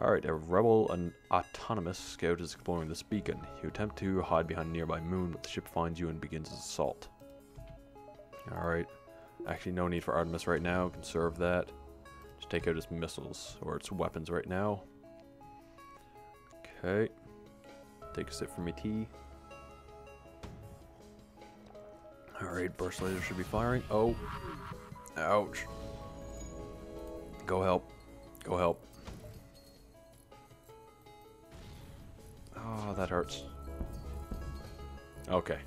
Alright, a rebel and autonomous scout is exploring this beacon. You attempt to hide behind a nearby moon, but the ship finds you and begins its assault. Alright. Actually, no need for Artemis right now. We can serve that. Just take out its missiles, or its weapons right now. Okay. Take a sip from my tea. Alright, burst laser should be firing. Oh. Ouch. Go help. Go help. Oh, that hurts. Okay.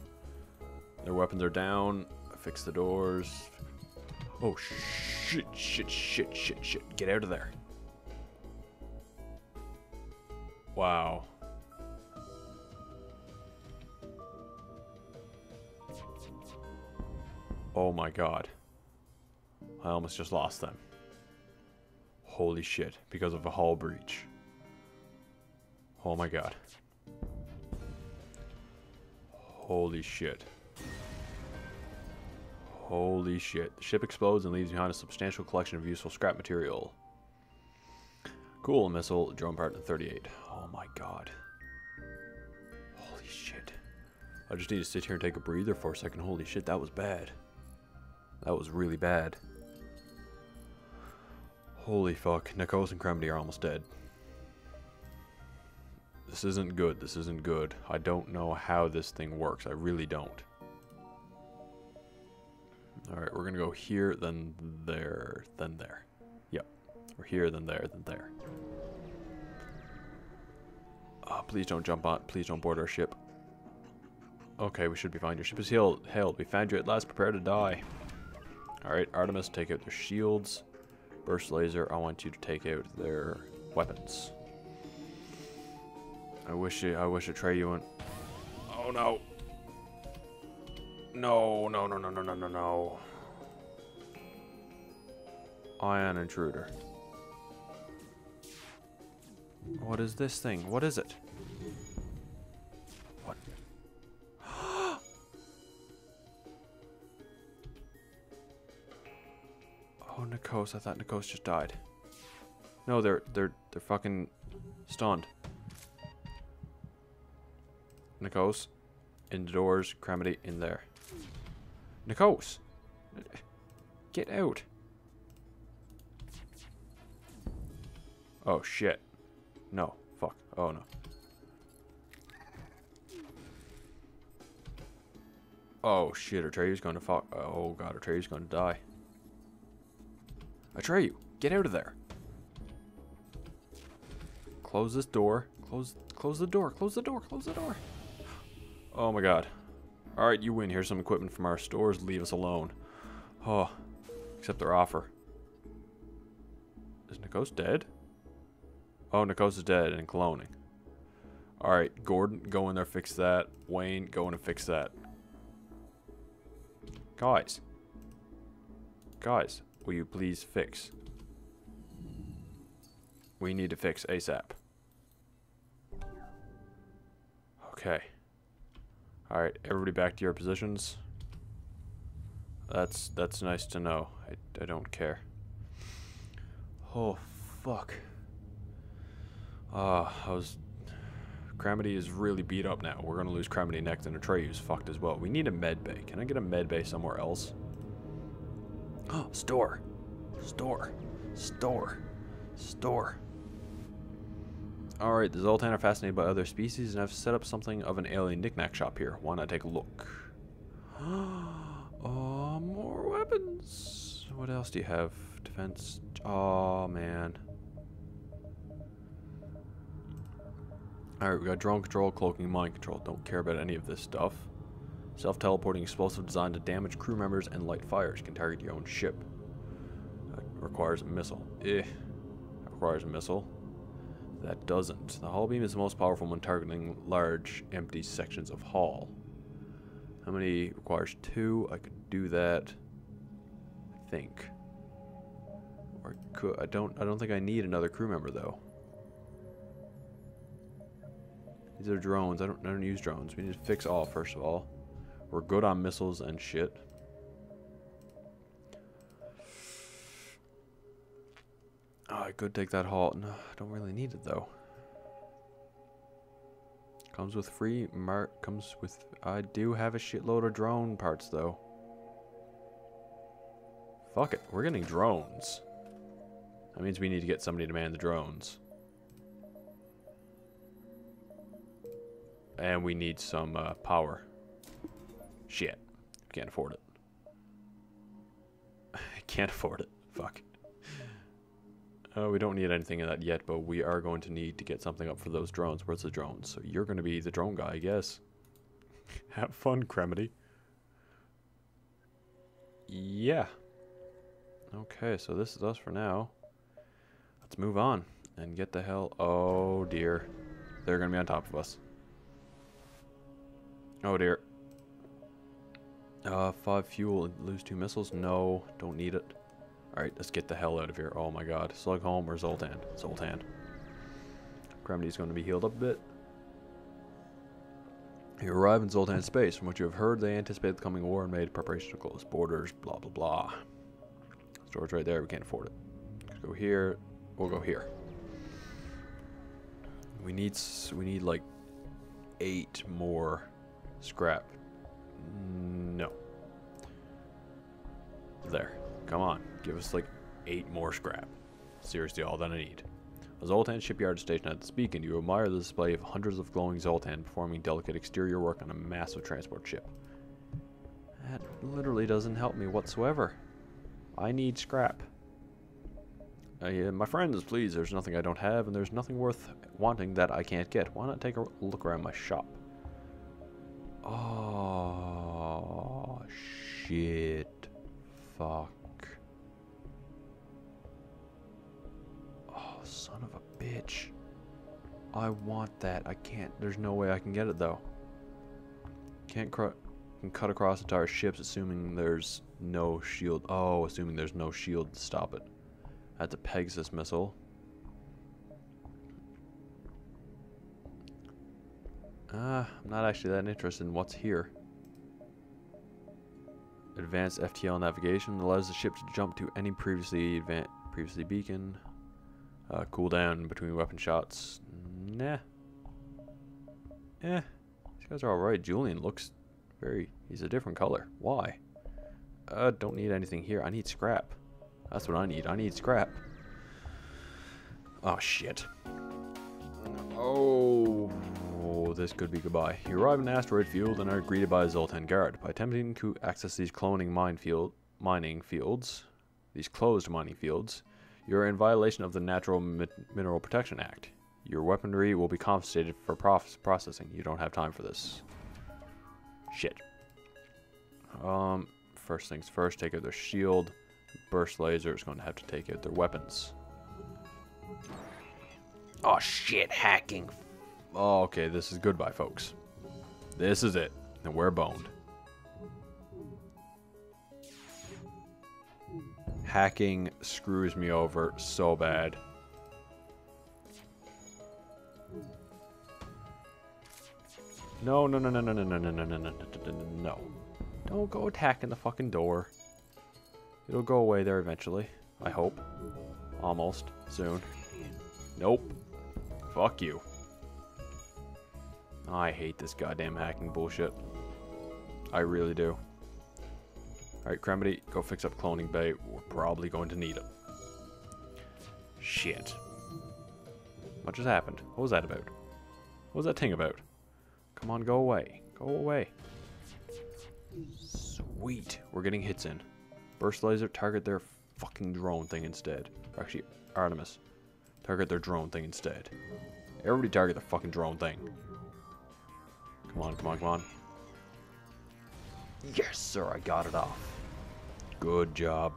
Their weapons are down. Fix the doors. Oh, shit, shit, shit, shit, shit. Get out of there. Wow. Oh my god. I almost just lost them. Holy shit. Because of a hull breach. Oh my god. Holy shit. Holy shit. The ship explodes and leaves behind a substantial collection of useful scrap material. Cool missile, drone part in 38. Oh my god. Holy shit. I just need to sit here and take a breather for a second. Holy shit, that was bad. That was really bad. Holy fuck. Nikos and Kremdy are almost dead. This isn't good. This isn't good. I don't know how this thing works. I really don't. Alright, we're gonna go here, then there, then there. Yep. We're here, then there, then there. Please don't jump on. Please don't board our ship. Okay, we should be fine. Your ship is hailed. We found you at last. Prepare to die. Alright, Artemis, take out their shields. Burst laser, I want you to take out their weapons. I wish Atreyu. Oh no. No, no, no, no, no, no, no, no. I am an intruder. What is this thing? What is it? What? Oh, Nikos. I thought Nikos just died. No, they're fucking stunned. Nikos, in the doors. Cramity, in there. Nikos! Get out! Oh shit. No. Fuck. Oh no. Oh shit, Atreyu's gonna fuck. Oh god, Atreyu's gonna die. Atreyu! Get out of there! Close this door. Close the door. Close the door. Close the door. Oh my god. Alright, you win. Here's some equipment from our stores. Leave us alone. Oh. Accept their offer. Is Nikos dead? Oh, Nikos is dead and cloning. Alright, Gordon, go in there, fix that. Wayne, go in and fix that. Guys. Guys, will you please fix? We need to fix ASAP. Okay. Alright, everybody back to your positions. That's nice to know. I don't care. Oh, fuck. Cramity is really beat up now. We're going to lose Cramity next, and Atreyu's fucked as well. We need a med bay. Can I get a med bay somewhere else? Oh, store! Store! Store! Store! Alright, the Zoltan are fascinated by other species, and I've set up something of an alien knick-knack shop here. Why not take a look? Oh, more weapons. What else do you have? Defense. Oh, man. Alright, we got drone control, cloaking, mind control. Don't care about any of this stuff. Self-teleporting explosive designed to damage crew members and light fires. Can target your own ship. That requires a missile. That requires a missile. That doesn't. The hull beam is the most powerful when targeting large, empty sections of hull. How many requires 2? I could do that, I think. Or could I don't think I need another crew member though. These are drones. I don't use drones. We need to fix all first of all. We're good on missiles and shit. I I could take that haul. No, I don't really need it though. Comes with free mark. Comes with. I do have a shitload of drone parts though. Fuck it. We're getting drones. That means we need to get somebody to man the drones. And we need some power. Shit. Can't afford it. Can't afford it. Fuck. We don't need anything of that yet, but we are going to need to get something up for those drones. Where's the drones? So you're going to be the drone guy, I guess. Have fun, Cremity. Yeah. Okay, so this is us for now. Let's move on and get the hell... Oh, dear. They're going to be on top of us. Oh, dear. 5 fuel and lose 2 missiles? No, don't need it. Alright, let's get the hell out of here. Oh my god. Slug home or Zoltan? Zoltan. Kremny's going to be healed up a bit. You arrive in Zoltan's space. From what you have heard, they anticipated the coming war and made preparation to close borders, blah blah blah. Storage right there, we can't afford it. Let's go here. We'll go here. We need like 8 more scrap. No. There. Come on. Give us like 8 more scrap. Seriously, all that I need. A Zoltan shipyard station at its beacon. You admire the display of hundreds of glowing Zoltan performing delicate exterior work on a massive transport ship. That literally doesn't help me whatsoever. I need scrap. My friends, please. There's nothing I don't have, and there's nothing worth wanting that I can't get. Why not take a look around my shop? Oh, shit. Fuck. Oh, son of a bitch. I want that. I can't. There's no way I can get it, though. Can cut across entire ships, assuming there's no shield. Oh, assuming there's no shield to stop it. That's a Pegasus missile. I'm not actually that interested in what's here. Advanced FTL navigation allows the ship to jump to any previously beacon. Cooldown between weapon shots. Nah. Eh. These guys are alright. Julian looks very... He's a different color. Why? Don't need anything here. I need scrap. That's what I need. I need scrap. Oh, shit. Oh... This could be goodbye. You arrive in an asteroid field and are greeted by a Zoltan guard. By attempting to access these closed mining fields, you are in violation of the Natural Mineral Protection Act. Your weaponry will be confiscated for processing. You don't have time for this. Shit. First things first, take out their shield. Burst laser is going to have to take out their weapons. Oh shit, hacking. Oh, okay, this is goodbye, folks. This is it. And we're boned. Hacking screws me over so bad. No, no, no, no, no, no, no, no, no, no, no, no, no. Don't go attacking the fucking door. It'll go away there eventually. I hope. Almost. Soon. Nope. Fuck you. I hate this goddamn hacking bullshit. I really do. Alright, Cremity, go fix up Cloning Bay. We're probably going to need it. Shit. What just happened? What was that about? What was that thing about? Come on, go away. Go away. Sweet. We're getting hits in. Burst laser, target their fucking drone thing instead. Or actually, Artemis. Target their drone thing instead. Everybody target the fucking drone thing. Come on, come on, come on. Yes, sir, I got it off. Good job.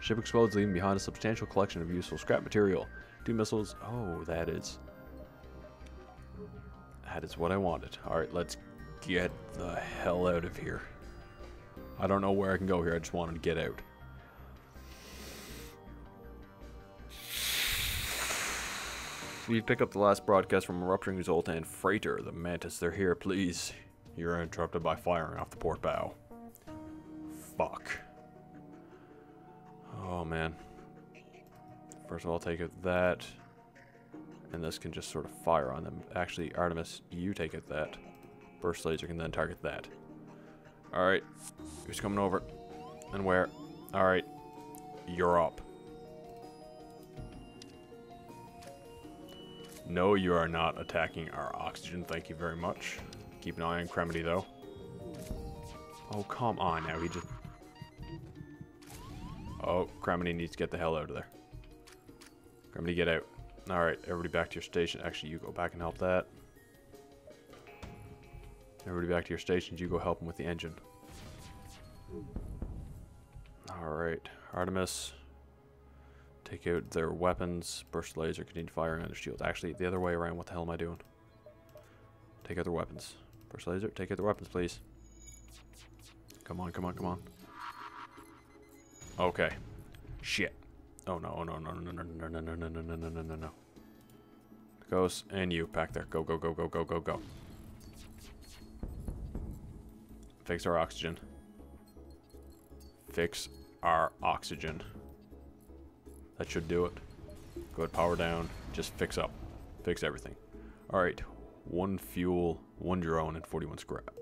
Ship explodes, leaving behind a substantial collection of useful scrap material. 2 missiles. Oh, that is... That is what I wanted. Alright, let's get the hell out of here. I don't know where I can go here. I just wanted to get out. We pick up the last broadcast from a rupturing Zoltan freighter. The Mantis, they're here, please. You're interrupted by firing off the port bow. Fuck. Oh, man. First of all, I'll take out that. And this can just sort of fire on them. Actually, Artemis, you take out that. Burst laser can then target that. Alright. Who's coming over? And where? Alright. You're up. No, you are not attacking our oxygen. Thank you very much. Keep an eye on Cremity, though. Oh, come on now. He just... Oh, Cremity needs to get the hell out of there. Cremity, get out. Alright, everybody back to your station. Actually, you go back and help that. Everybody back to your stations. You go help him with the engine. Alright, Artemis. Take out their weapons. Burst laser, continue firing on their shield. Actually, the other way around. What the hell am I doing? Take out their weapons. Burst laser, take out their weapons, please. Come on, come on, come on. Okay. Shit. Oh no, oh no, no, no, no, no, no, no, no, no, no, no, no, no, no. Goes, and you, back there. Go, go, go, go, go, go, go. Fix our oxygen. Fix our oxygen. That should do it. Go ahead, power down. Just fix up. Fix everything. Alright. 1 fuel, 1 drone, and 41 scrap.